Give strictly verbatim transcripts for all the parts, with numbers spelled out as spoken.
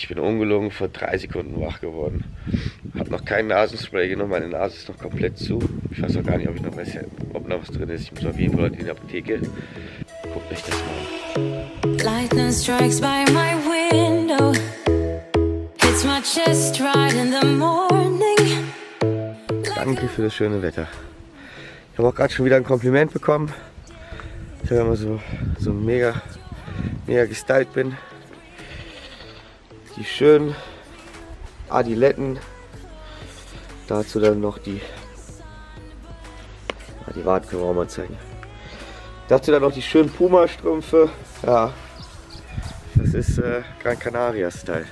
Ich bin ungelogen vor drei Sekunden wach geworden. Hab noch kein Nasenspray genommen, meine Nase ist noch komplett zu. Ich weiß auch gar nicht, ob ich noch weiß, ob noch was drin ist. Ich muss auf jeden Fall in die Apotheke. Guckt euch das mal an. Lightning strikes by my window. Hits my chest right in the morning. Danke für das schöne Wetter. Ich habe auch gerade schon wieder ein Kompliment bekommen. Ich habe immer so, so mega, mega gestylt bin. Die schönen Adiletten. Dazu dann noch die. Ja, die Waden können wir auch mal zeigen. Dazu dann noch die schönen Puma-Strümpfe. Ja, das ist äh, Gran Canaria-Style.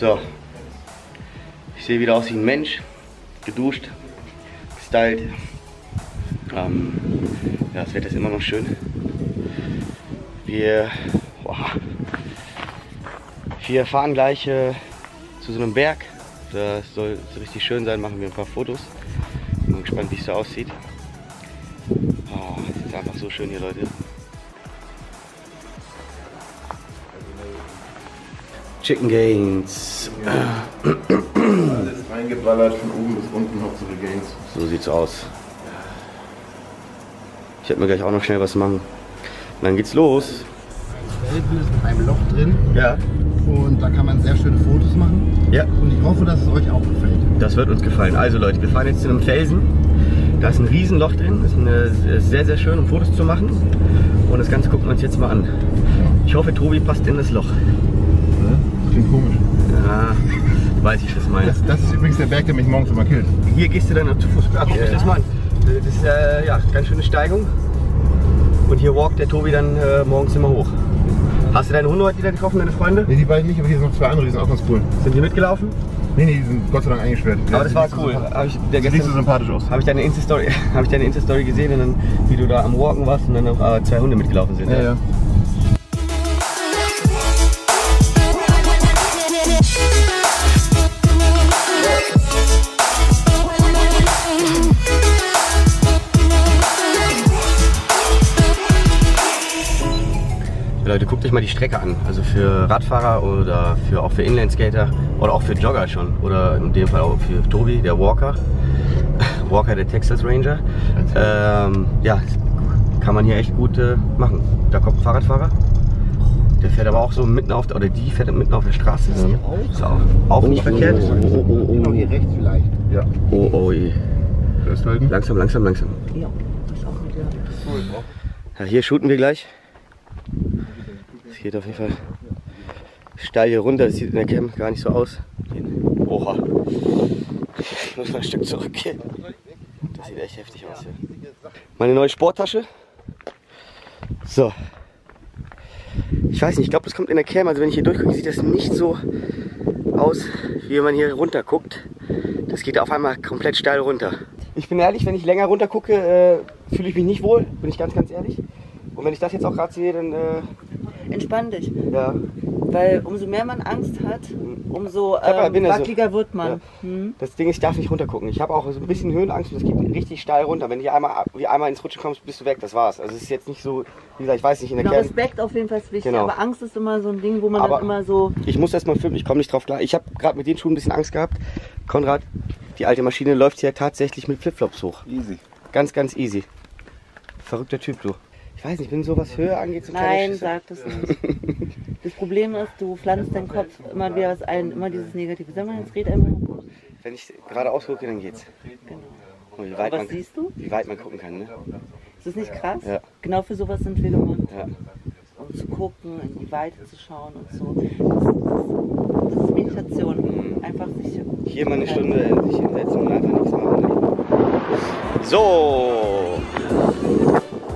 So. Ich sehe wieder aus wie ein Mensch. Geduscht, gestylt. Ähm, ja, das Wetter ist immer noch schön. Wir. Boah. Wir fahren gleich äh, zu so einem Berg, das soll richtig schön sein, machen wir ein paar Fotos. Bin mal gespannt, wie es da aussieht. Oh, es ist einfach so schön hier, Leute. Chicken Gains. Ja. Alles reingeballert, von oben bis unten, Hauptsache Gains. So sieht's aus. Ich werde mir gleich auch noch schnell was machen. Und dann geht's los. Hinten ist mit einem Loch drin. Ja. Und da kann man sehr schöne Fotos machen. Ja. Und ich hoffe, dass es euch auch gefällt. Das wird uns gefallen. Also Leute, wir fahren jetzt zu einem Felsen. Da ist ein Riesenloch drin. Das ist, eine, ist sehr, sehr schön, um Fotos zu machen. Und das Ganze gucken wir uns jetzt mal an. Ich hoffe, Tobi passt in das Loch. Das klingt komisch. Ja, weiß ich, was meine. Das, das ist übrigens der Berg, der mich morgens immer killt. Hier gehst du dann auf Fuß. Ach, guck dich das mal an. Das ist äh, ja, ganz schöne Steigung. Und hier walkt der Tobi dann äh, morgens immer hoch. Hast du deine Hunde heute wieder getroffen, deine Freunde? Ne, die beiden nicht, aber hier sind noch zwei andere, die sind auch ganz cool. Sind die mitgelaufen? Ne, nee, die sind Gott sei Dank eingesperrt. Aber ja, das war cool. Du siehst so sympathisch aus. Habe ich deine Insta-Story Insta gesehen, und dann, wie du da am Walken warst und dann noch äh, zwei Hunde mitgelaufen sind. Ja, ja. Ja. Leute, guckt euch mal die Strecke an, also für Radfahrer oder für, auch für Inlineskater oder auch für Jogger schon oder in dem Fall auch für Tobi, der Walker, Walker, der Texas Ranger, ähm, ja, kann man hier echt gut äh, machen. Da kommt ein Fahrradfahrer, der fährt aber auch so mitten auf, oder die fährt mitten auf der Straße, ist, ja. Ist auch, auch oh, nicht oh, verkehrt. Oh, oh, oh, oh. Hier rechts vielleicht. Ja. Oh, oh, je. Langsam, langsam, langsam. Ja, ist auch mit der Pistole. Ja, hier shooten wir gleich. Es geht auf jeden Fall steil hier runter, das sieht in der Cam gar nicht so aus. Oha, ich muss mal ein Stück zurückgehen. Das sieht echt heftig aus hier. Meine neue Sporttasche. So. Ich weiß nicht, ich glaube das kommt in der Cam, also wenn ich hier durchgucke, sieht das nicht so aus, wie wenn man hier runter guckt. Das geht auf einmal komplett steil runter. Ich bin ehrlich, wenn ich länger runter gucke, fühle ich mich nicht wohl, bin ich ganz, ganz ehrlich. Und wenn ich das jetzt auch gerade sehe, dann... Äh Entspann dich. Ja. Weil umso mehr man Angst hat, umso ähm, wackeliger so, wird man. Ja. Mhm. Das Ding ist, ich darf nicht runtergucken. Ich habe auch so ein bisschen Höhenangst und es geht richtig steil runter. Wenn du hier einmal, wie einmal ins Rutschen kommst, bist du weg, das war's. Also es ist jetzt nicht so, wie gesagt, ich weiß nicht, in der genau, Kern... Respekt auf jeden Fall ist wichtig, genau. Aber Angst ist immer so ein Ding, wo man aber dann immer so... Ich muss erst mal filmen, ich komme nicht drauf klar. Ich habe gerade mit den Schuhen ein bisschen Angst gehabt. Konrad, die alte Maschine läuft hier tatsächlich mit Flipflops hoch. Easy. Ganz, ganz easy. Verrückter Typ, du. Ich weiß nicht, ich bin so was Höhe angeht so nein, sag das nicht. Das Problem ist, du pflanzt deinen Kopf immer wieder was ein, immer dieses Negative. Sag mal, jetzt red einmal. Wenn ich geradeaus gucke, dann geht's. Genau. Oh, wie weit man, was siehst du? Wie weit man gucken kann, ne? Ist das nicht krass? Ja. Genau für sowas sind wir gemacht. Ja. Um zu gucken, in die Weite zu schauen und so. Das, das, das ist Meditation. Einfach sich... Hier mal eine Stunde sich hinsetzen und einfach nichts machen. So!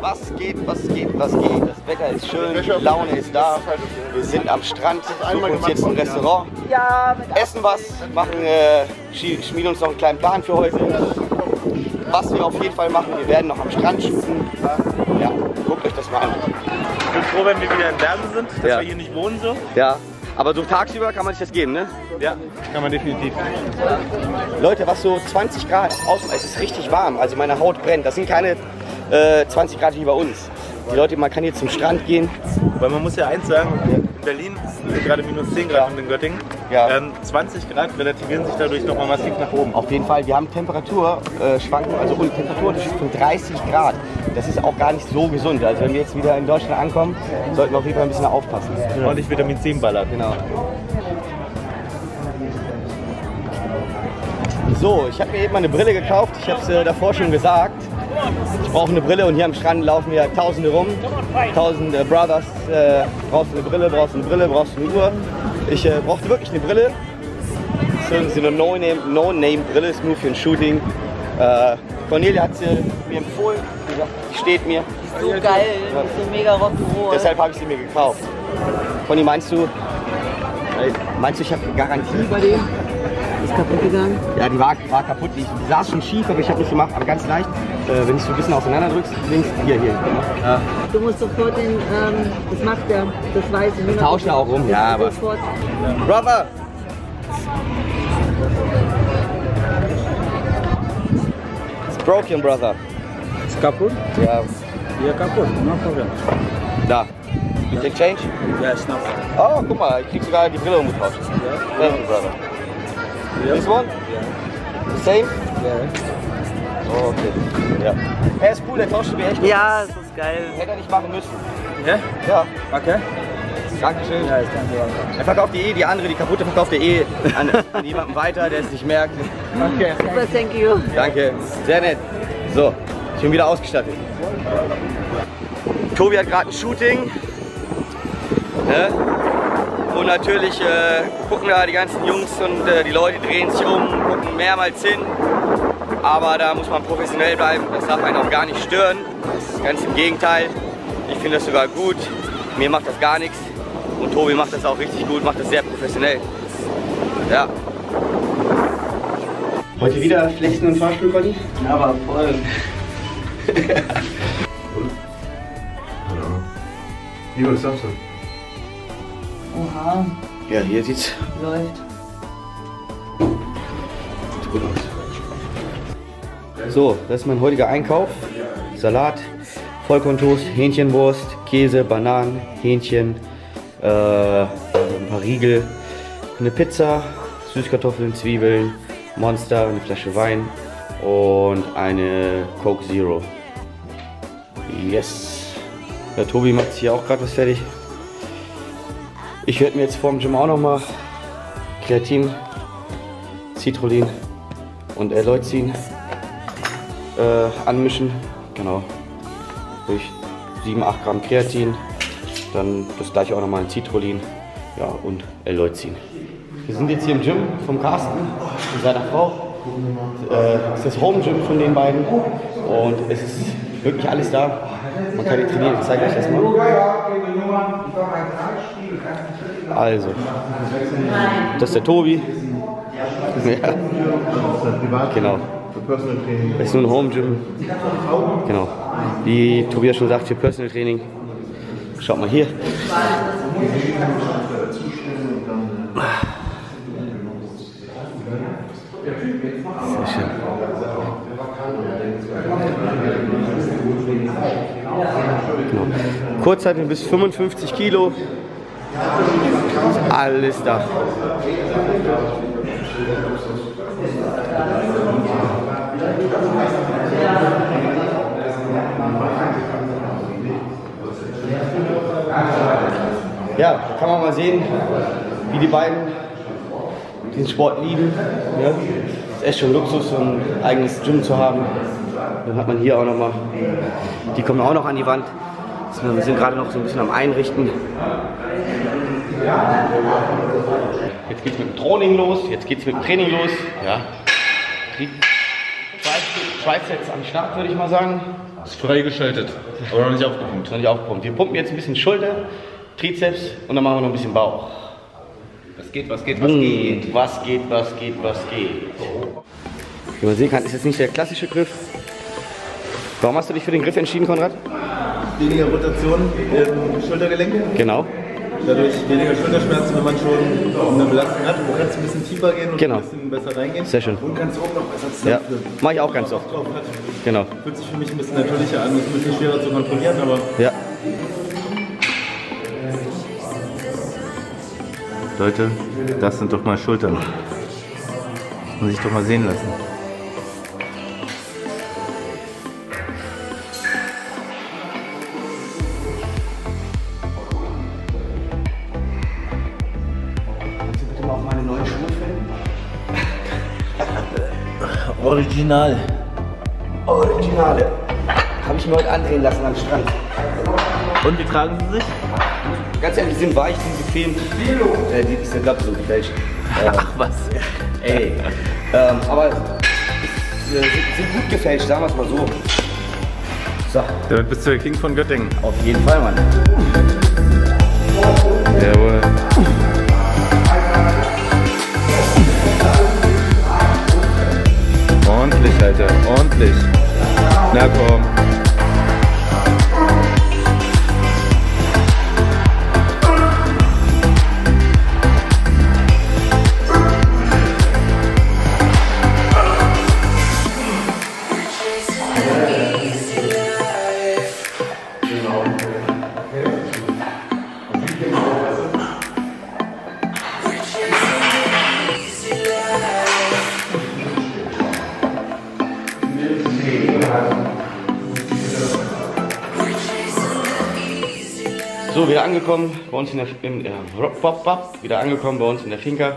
Was geht, was geht, was geht? Das Wetter ist schön, die Laune ist da. Wir sind am Strand, suchen uns jetzt ein Restaurant, essen was, machen, äh, schmieden uns noch einen kleinen Plan für heute. Was wir auf jeden Fall machen, wir werden noch am Strand schießen. Ja, guckt euch das mal an. Ich bin froh, wenn wir wieder in Berlin sind, dass ja. wir hier nicht wohnen so. Ja. Aber so tagsüber kann man sich das geben, ne? Ja, kann man definitiv. Leute, was so zwanzig Grad außen, es ist richtig warm, also meine Haut brennt. Das sind keine äh, zwanzig Grad wie bei uns. Die Leute, man kann hier zum Strand gehen. Weil man muss ja eins sagen, in Berlin sind gerade minus zehn Grad und in Göttingen. Ja. Ähm, zwanzig Grad relativieren sich dadurch nochmal massiv nach oben. Auf jeden Fall, wir haben Temperaturschwankungen, also Temperaturen von dreißig Grad. Das ist auch gar nicht so gesund. Also wenn wir jetzt wieder in Deutschland ankommen, sollten wir auf jeden Fall ein bisschen aufpassen. Ja. Und nicht Vitamin C ballert. Genau. So, ich habe mir eben mal eine Brille gekauft. Ich habe es äh, davor schon gesagt. Ich brauche eine Brille und hier am Strand laufen ja Tausende rum. Tausende Brothers. Äh, brauchst du eine Brille, brauchst du eine Brille, brauchst du eine Uhr. Ich äh, brauchte wirklich eine Brille. So eine No-Name-Brille ist nur für ein Shooting. Äh, Cornelia hat sie mir empfohlen. Die steht mir. So geil, ja. So mega Rock'n'Roll. Deshalb habe ich sie mir gekauft. Conny, meinst du, meinst du, ich habe Garantie bei dem? Ist kaputt gegangen? Ja, die war, war kaputt. Die saß schon schief, aber ich habe nicht gemacht. Aber ganz leicht, äh, wenn ich so ein bisschen auseinander drückst, links, hier, hier. Ja. Du musst sofort den, ähm, das macht er, das weiß ich. Wir tauschen auch rum, ja, aber. Sofort. Brother! It's broken, brother. Ist kaputt? Ja. Ja, kaputt, no problem. Da. You take change? Yes, no problem. Oh, guck mal, ich krieg sogar die Brille umgetauscht. Yeah. Thank you, brother. Yeah. This one? Yeah. The same? Yeah. Oh, okay. Ja. Hey, ist cool, der tauscht mir echt. Ja, das ist geil. Hätte er nicht machen müssen. Ja? Ja. Okay. Dankeschön. Ja, ist kein Problem. Er verkauft die eh, die andere, die kaputte verkauft er eh an, an jemanden weiter, der es nicht merkt. Okay. Super, thank you. Danke. Sehr nett. So, ich bin wieder ausgestattet. Tobi hat gerade ein Shooting. Ne? Und natürlich äh, gucken da die ganzen Jungs und äh, die Leute drehen sich um, gucken mehrmals hin. Aber da muss man professionell bleiben, das darf einen auch gar nicht stören. Ganz im Gegenteil, ich finde das sogar gut. Mir macht das gar nichts und Tobi macht das auch richtig gut, macht das sehr professionell. Ja. Heute wieder Flechten und Fahrstuhl, Conny? Ja, aber voll. Wie war das Samstag? Oha. Ja, hier sieht's. Läuft. Sieht gut aus. So, das ist mein heutiger Einkauf. Salat, Vollkorntoast, Hähnchenwurst, Käse, Bananen, Hähnchen, äh, ein paar Riegel, eine Pizza, Süßkartoffeln, Zwiebeln, Monster, eine Flasche Wein und eine Coke Zero. Yes. Der Tobi macht hier auch gerade was fertig. Ich werde mir jetzt vor dem Gym auch nochmal Kreatin, Citrullin und L-Leucin äh, anmischen. Genau. Durch sieben, acht Gramm Kreatin, dann das gleiche auch nochmal in Citrullin, ja, und L-Leucin. Wir sind jetzt hier im Gym vom Carsten und seiner Frau. Äh, das ist das Home Gym von den beiden und es ist wirklich alles da. Man kann hier trainieren, ich zeige euch das mal. Also, das ist der Tobi. Ja. Genau. Das ist nur ein Home Gym. Genau. Wie Tobias schon sagt, für Personal Training. Schaut mal hier. Sehr schön. Genau. Kurzhanteln bis fünfundfünfzig Kilo. Alles da. Ja, kann man mal sehen, wie die beiden den Sport lieben. Ja, ist echt schon Luxus, so ein eigenes Gym zu haben. Dann hat man hier auch noch mal, die kommen auch noch an die Wand. Wir sind gerade noch so ein bisschen am Einrichten. Jetzt geht's mit dem Training los, jetzt geht's mit dem Training los. Ja. Trizeps am Start, würde ich mal sagen. Ist freigeschaltet, aber noch nicht aufgepumpt. Noch nicht aufgepumpt. Wir pumpen jetzt ein bisschen Schulter, Trizeps und dann machen wir noch ein bisschen Bauch. Was geht, was geht, was mmh. geht. Was geht, was geht, was geht. Wie man sehen kann, ist jetzt nicht der klassische Griff. Warum hast du dich für den Griff entschieden, Konrad? Weniger Rotation im Schultergelenk. Genau. Dadurch weniger Schulterschmerzen, wenn man schon eine Belastung hat. Du kannst ein bisschen tiefer gehen und genau. ein bisschen besser reingehen. Sehr schön. Und kannst oben noch besser zusammenführen. Ja. Mach ich auch ganz oft. Genau. Fühlt sich für mich ein bisschen natürlicher an. Ist ein bisschen schwerer zu kontrollieren, aber... Ja. Leute, das sind doch mal Schultern. Das muss ich doch mal sehen lassen. Kannst du bitte mal auf meine neuen Schuhe filmen? Original. Originale. Habe ich mir heute andrehen lassen am Strand. Und wie tragen sie sich? Ganz ehrlich, sind weich, diese Feen. Äh, die ist ja glaube ich so gefälscht. Äh, Ach was. Ey. Ähm, aber sie äh, sind gut gefälscht, sagen wir es mal so. So. Damit bist du der King von Göttingen. Auf jeden Fall, Mann. Jawohl. Ordentlich, Alter. Ordentlich. Na komm. So, wieder angekommen bei uns in der in, äh, wieder angekommen bei uns in der Finca.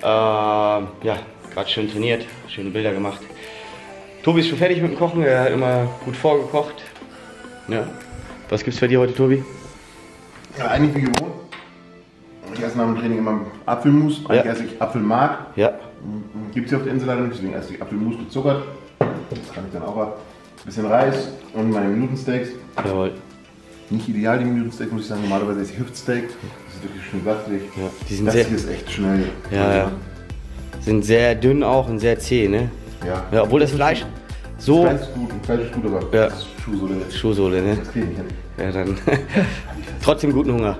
Äh, ja, gerade schön trainiert, schöne Bilder gemacht. Tobi ist schon fertig mit dem Kochen, er hat immer gut vorgekocht. Ja. Was gibt's bei dir heute, Tobi? Ja, eigentlich wie gewohnt. Ich esse nach dem Training immer Apfelmus, ja. Eigentlich esse ich Apfelmark. Ja. Gibt's hier auf der Insel leider nicht, deswegen esse ich Apfelmus gezuckert. Das kann ich dann auch mal. Ein bisschen Reis und meine Minutensteaks. Jawohl. Nicht ideal, die Minutensteak, muss ich sagen. Normalerweise ist Hüftsteak. Das ist wirklich schön wackelig. Ja, die sind das sehr, hier ist echt schnell. Ja, ja. Sind sehr dünn auch und sehr zäh, ne? Ja. Ja, obwohl das Fleisch so. Das Fleisch ist gut, Fleisch ist gut, aber ja. Das ist Schuhsohle. Schuhsohle, ne? Das kriege ich hin. Ja, dann. Trotzdem guten Hunger.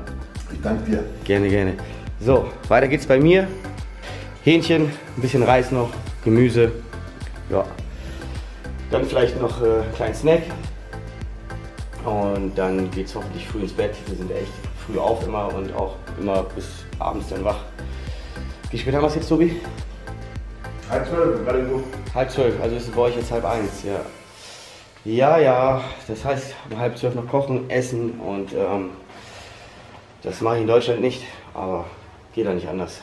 Ich danke dir. Gerne, gerne. So, weiter geht's bei mir. Hähnchen, ein bisschen Reis noch, Gemüse. Ja. Dann vielleicht noch äh, einen kleinen Snack. Und dann geht es hoffentlich früh ins Bett. Wir sind echt früh auf immer und auch immer bis abends dann wach. Wie spät haben wir es jetzt, Tobi? Halb zwölf, gerade genug. Halb zwölf, also ist es bei euch jetzt halb eins, ja. Ja, ja, das heißt um halb zwölf noch kochen, essen und ähm, das mache ich in Deutschland nicht, aber geht da nicht anders.